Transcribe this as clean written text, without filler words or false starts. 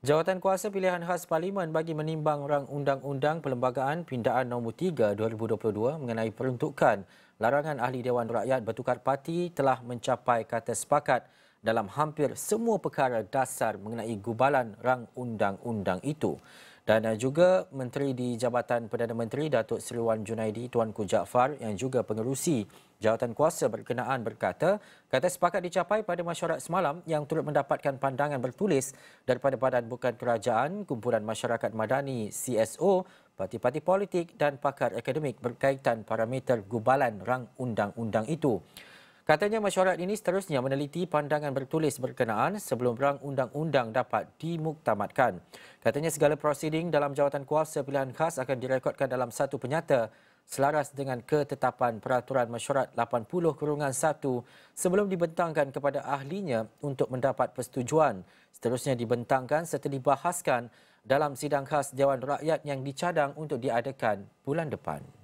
Jawatankuasa Pilihan Khas Parlimen bagi menimbang rang Undang-Undang Perlembagaan Pindaan Nombor 3 2022 mengenai peruntukan larangan ahli Dewan Rakyat bertukar parti telah mencapai kata sepakat dalam hampir semua perkara dasar mengenai gubalan rang undang-undang itu. Dan juga Menteri di Jabatan Perdana Menteri Datuk Sri Wan Junaidi Tuanku Jaafar yang juga pengerusi Jawatankuasa berkenaan berkata, kata sepakat dicapai pada mesyuarat semalam yang turut mendapatkan pandangan bertulis daripada badan bukan kerajaan, kumpulan masyarakat madani CSO, parti-parti politik dan pakar akademik berkaitan parameter gubalan rang undang-undang itu. Katanya mesyuarat ini seterusnya meneliti pandangan bertulis berkenaan sebelum rang undang-undang dapat dimuktamadkan. Katanya segala prosiding dalam Jawatankuasa Pilihan Khas akan direkodkan dalam satu penyata selaras dengan ketetapan peraturan mesyuarat 80/1 sebelum dibentangkan kepada ahlinya untuk mendapat persetujuan. Seterusnya dibentangkan serta dibahaskan dalam sidang khas Dewan Rakyat yang dicadang untuk diadakan bulan depan.